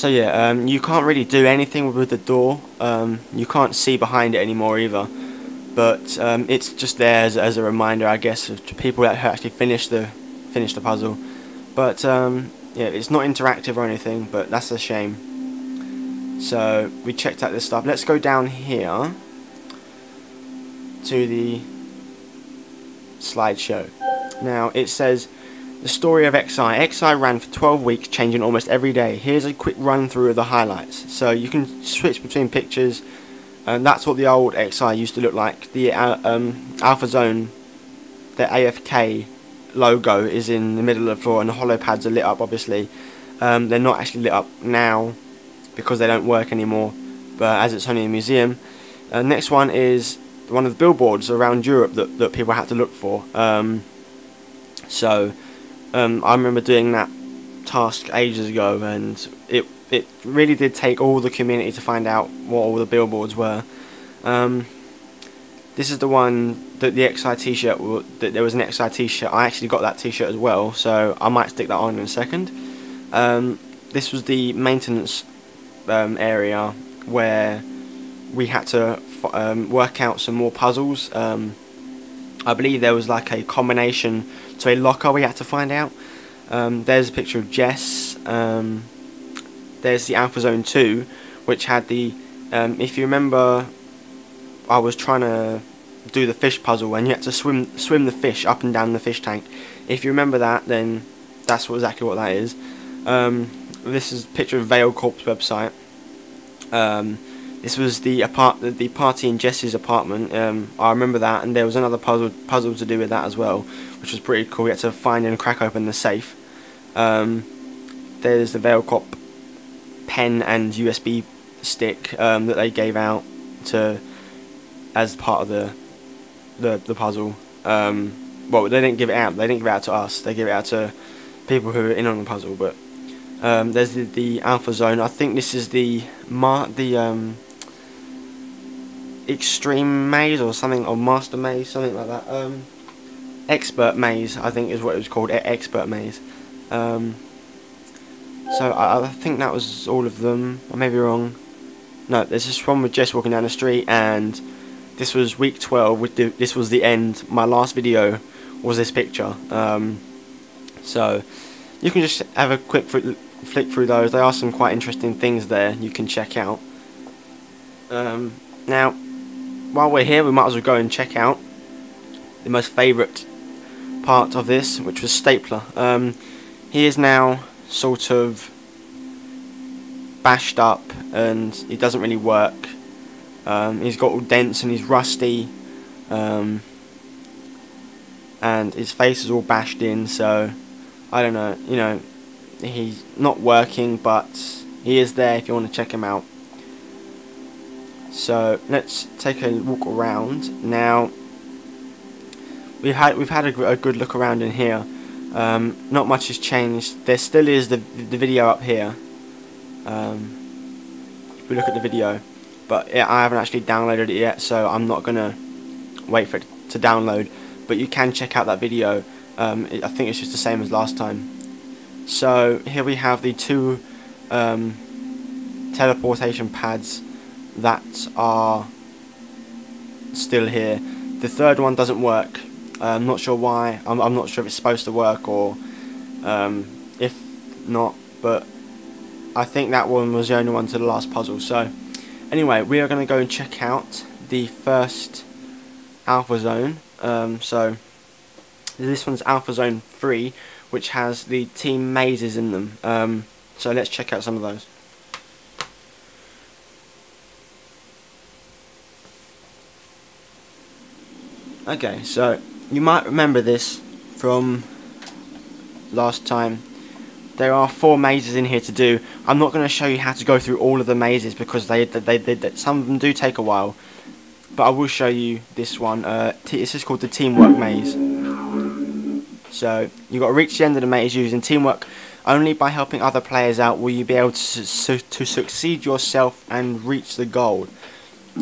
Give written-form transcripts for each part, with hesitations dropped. So yeah, you can't really do anything with the door. You can't see behind it anymore either. But it's just there as a reminder, I guess, to people that actually finish the puzzle. But yeah, it's not interactive or anything, but that's a shame. So we checked out this stuff. Let's go down here to the slideshow. Now it says the story of XI. XI ran for 12 weeks, changing almost every day. Here's a quick run through of the highlights. So you can switch between pictures, and that's what the old XI used to look like. The Alpha Zone, the AFK logo is in the middle of the floor, and the hollow pads are lit up, obviously. They're not actually lit up now because they don't work anymore, but as it's only a museum. Next one is one of the billboards around Europe that people had to look for. I remember doing that task ages ago, and it really did take all the community to find out what all the billboards were. This is the one that the XI t-shirt, that there was an XI t-shirt. I actually got that t-shirt as well, so I might stick that on in a second. This was the maintenance area where we had to work out some more puzzles. I believe there was like a combination to a locker we had to find out. There's a picture of Jess. There's the Alpha Zone 2, which had the, if you remember, I was trying to do the fish puzzle and you had to swim the fish up and down the fish tank. If you remember that, then that's exactly what that is. This is a picture of Veil Corp's website. This was the party in Jess's apartment. I remember that, and there was another puzzle to do with that as well, which was pretty cool. You had to find and crack open the safe. There's the Veil Corp pen and USB stick that they gave out as part of the puzzle. Well, they didn't give it out. They didn't give it out to us. They gave it out to people who were in on the puzzle. But there's the Alpha Zone. I think this is the Extreme Maze or something, or Master Maze, something like that. Expert Maze, I think, is what it was called. Expert Maze. So I think that was all of them. I may be wrong. No, there's this one with Jess walking down the street, and this was week 12. This was the end. My last video was this picture. So you can just have a quick flick through those. There are some quite interesting things there you can check out. Now, while we're here, we might as well go and check out the most favourite part of this, which was Stapler. He is now sort of bashed up, and it doesn't really work. He's got all dents and he's rusty, and his face is all bashed in, so I don't know, you know, he's not working, but he is there if you want to check him out. So let's take a walk around. Now we've had a good look around in here. Not much has changed. There still is the video up here. If we look at the video, but yeah, I haven't actually downloaded it yet, so I'm not gonna wait for it to download. But you can check out that video. I think it's just the same as last time. So here we have the two teleportation pads that are still here. The third one doesn't work. I'm not sure why. I'm not sure if it's supposed to work or if not, but I think that one was the only one to the last puzzle. So anyway, we are going to go and check out the first Alpha Zone. So this one's Alpha Zone 3, which has the team mazes in them. So let's check out some of those. Okay, so you might remember this from last time. There are 4 mazes in here to do. I'm not going to show you how to go through all of the mazes because they some of them do take a while. But I will show you this one. This is called the Teamwork Maze. So you've got to reach the end of the maze using teamwork. Only by helping other players out will you be able to succeed yourself and reach the goal.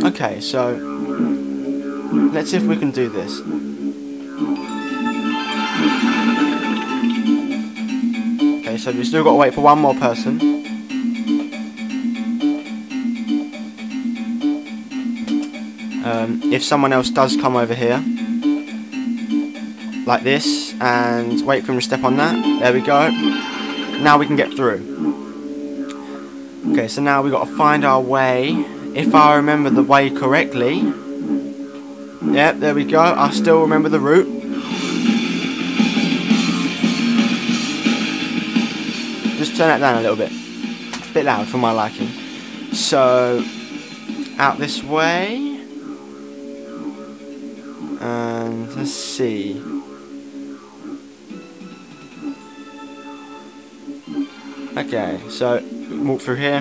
Okay, so let's see if we can do this. Okay, so we've still got to wait for one more person. If someone else does come over here like this and wait for him to step on that, there we go, now we can get through. Okay, so now we've got to find our way, if I remember the way correctly. Yep, there we go, I still remember the route. Just turn that down a little bit. A bit loud for my liking. So, out this way. And let's see. Okay, so walk through here.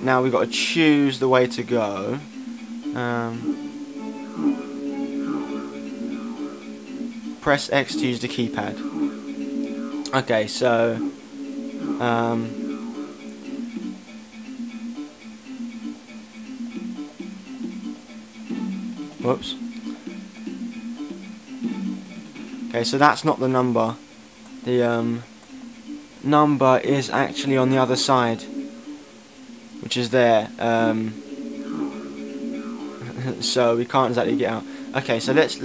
Now we've got to choose the way to go. Press X to use the keypad. Okay, so whoops. Okay, so that's not the number. The number is actually on the other side, which is there. So we can't exactly get out. Okay, so let's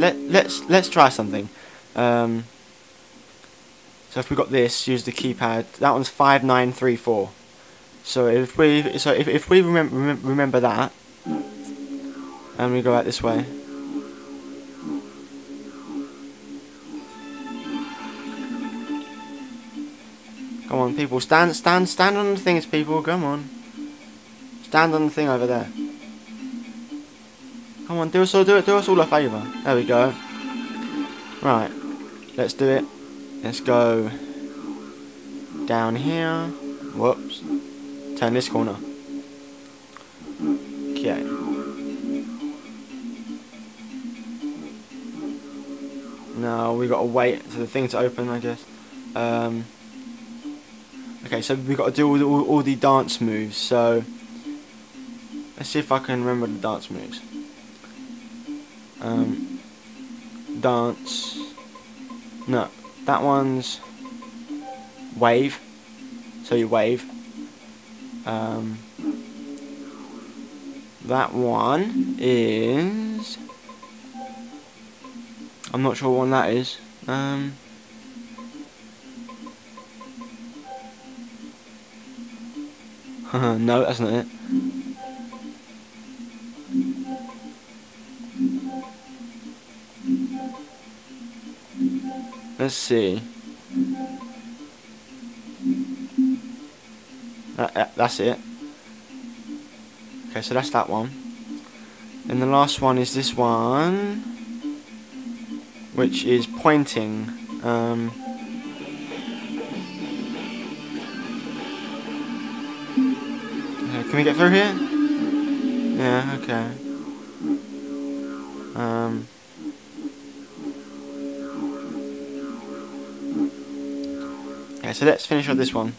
try something. So if we got this, use the keypad. That one's 5934. So if we remember that, and we go out this way. Come on, people, stand on the things, people. Come on, stand on the thing over there. Come on, do us all a favour. There we go. Right, let's do it. Let's go down here. Whoops. Turn this corner. Okay. Now we gotta wait for the thing to open, I guess. Okay, so we gotta do all the dance moves. So let's see if I can remember the dance moves. Dance. No. That one's wave, so you wave. That one is, I'm not sure what one that is. No, that's not it. Let's see. That's it. Okay, so that's that one. And the last one is this one, which is pointing. Can we get through here? Yeah, okay. Okay, so let's finish with this one.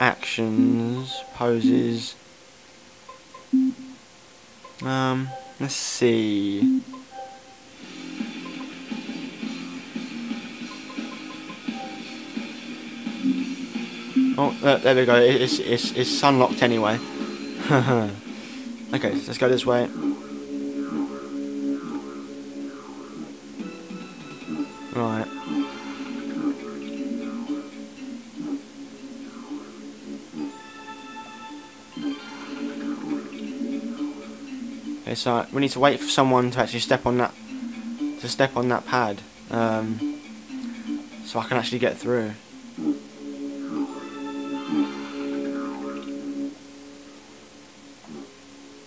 Actions, poses. Let's see. Oh, there we go. It's unlocked anyway. Okay, so let's go this way. Right. Okay, so we need to wait for someone to actually step on that pad, so I can actually get through.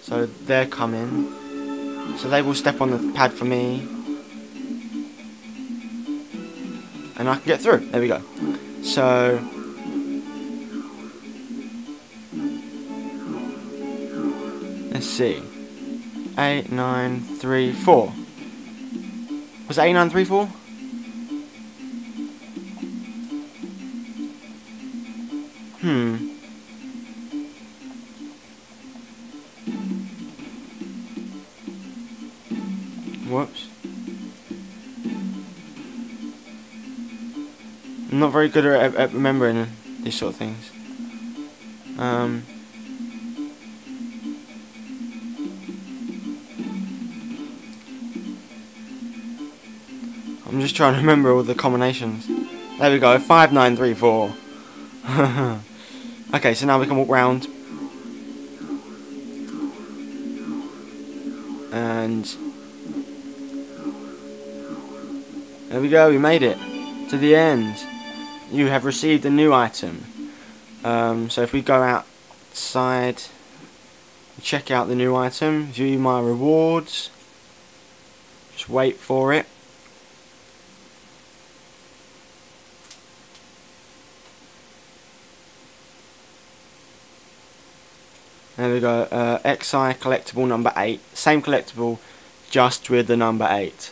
So they're coming. So they will step on the pad for me. And I can get through. There we go. So let's see. 8934. Was it 8934? Whoops. I'm not very good at remembering them. these sort of things. I'm just trying to remember all the combinations. There we go, 5, 9, 3, 4. Okay, so now we can walk round. And there we go, we made it to the end. You have received a new item. So if we go outside, check out the new item, view my rewards, just wait for it. There we go, XI collectible number 8, same collectible, just with the number 8.